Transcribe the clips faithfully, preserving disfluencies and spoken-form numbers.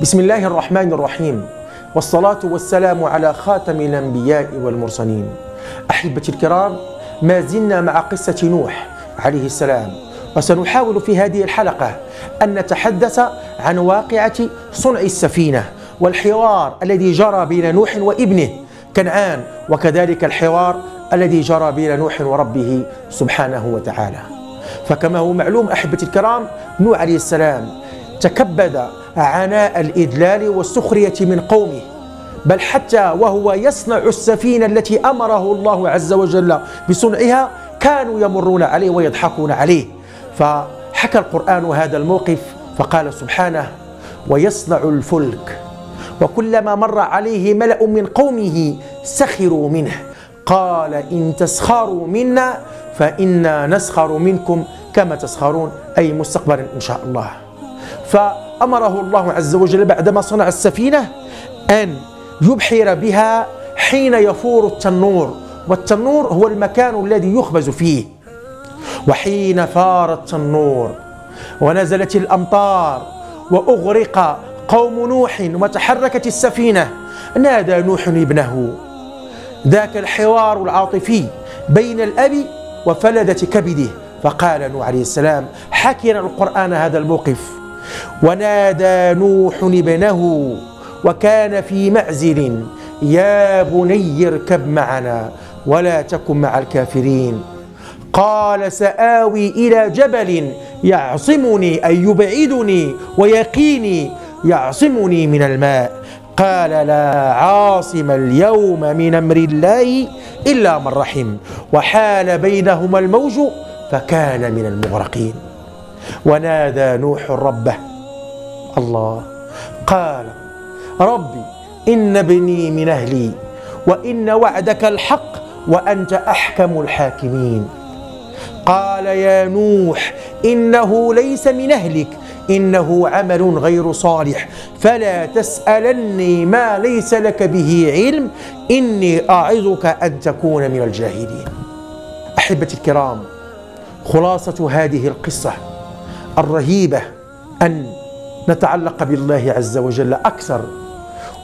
بسم الله الرحمن الرحيم، والصلاة والسلام على خاتم الأنبياء والمرسلين. أحبتي الكرام، ما زلنا مع قصة نوح عليه السلام، وسنحاول في هذه الحلقة أن نتحدث عن واقعة صنع السفينة والحوار الذي جرى بين نوح وابنه كنعان، وكذلك الحوار الذي جرى بين نوح وربه سبحانه وتعالى. فكما هو معلوم أحبتي الكرام، نوح عليه السلام تكبد عناء الإذلال والسخرية من قومه، بل حتى وهو يصنع السفينة التي أمره الله عز وجل بصنعها كانوا يمرون عليه ويضحكون عليه. فحكى القرآن هذا الموقف فقال سبحانه: ويصنع الفلك وكلما مر عليه ملأ من قومه سخروا منه قال إن تسخروا منا فإنا نسخر منكم كما تسخرون، أي مستقبلا إن شاء الله. فأمره الله عز وجل بعدما صنع السفينة أن يبحر بها حين يفور التنور، والتنور هو المكان الذي يخبز فيه. وحين فار التنور ونزلت الأمطار وأغرق قوم نوح وتحركت السفينة، نادى نوح ابنه، ذاك الحوار العاطفي بين الأب وفلذة كبده. فقال نوح عليه السلام حكينا القرآن هذا الموقف: ونادى نوح ابنه وكان في معزل يا بني اركب معنا ولا تكن مع الكافرين. قال سآوي إلى جبل يعصمني، أي يبعدني ويقيني، يعصمني من الماء. قال لا عاصم اليوم من أمر الله إلا من رحم، وحال بينهما الموج فكان من المغرقين. ونادى نوح ربه، الله، قال ربي إن ابني من أهلي وإن وعدك الحق وأنت أحكم الحاكمين. قال يا نوح إنه ليس من أهلك إنه عمل غير صالح فلا تسألني ما ليس لك به علم إني أعظك أن تكون من الجاهلين. أحبتي الكرام، خلاصة هذه القصة الرهيبة أن نتعلق بالله عز وجل أكثر،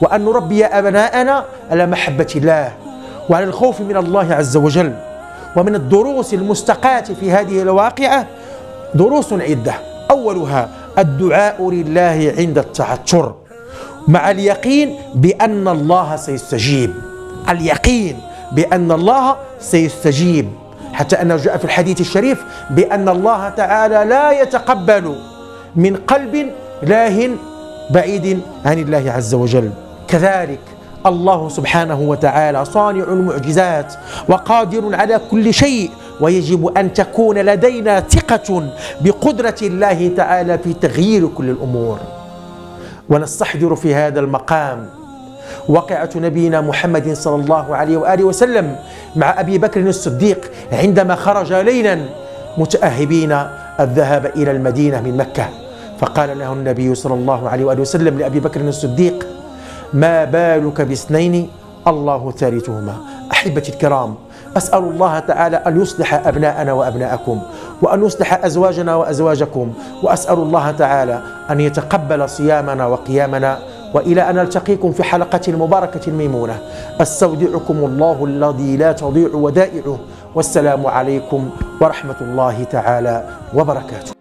وأن نربي أبناءنا على محبة الله وعلى الخوف من الله عز وجل. ومن الدروس المستقاة في هذه الواقعة دروس عدة، أولها الدعاء لله عند التعثر مع اليقين بأن الله سيستجيب، اليقين بأن الله سيستجيب، حتى أنه جاء في الحديث الشريف بأن الله تعالى لا يتقبل من قلب لاهٍ بعيد عن الله عز وجل. كذلك الله سبحانه وتعالى صانع المعجزات وقادر على كل شيء، ويجب أن تكون لدينا ثقة بقدرة الله تعالى في تغيير كل الأمور. ونستحضر في هذا المقام واقعة نبينا محمد صلى الله عليه وآله وسلم مع أبي بكر الصديق عندما خرج ليلا متأهبين الذهاب إلى المدينة من مكة، فقال له النبي صلى الله عليه وآله وسلم لأبي بكر الصديق: ما بالك باثنين الله ثالثهما. أحبتي الكرام، أسأل الله تعالى أن يصلح أبناءنا وأبناءكم، وأن يصلح أزواجنا وأزواجكم، وأسأل الله تعالى أن يتقبل صيامنا وقيامنا. وإلى أن نلتقيكم في حلقة مباركة ميمونة، أستودعكم الله الذي لا تضيع ودائعه، والسلام عليكم ورحمة الله تعالى وبركاته.